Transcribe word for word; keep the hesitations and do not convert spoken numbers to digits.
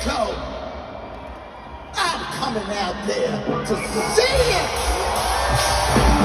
clown. I'm coming out there to see it.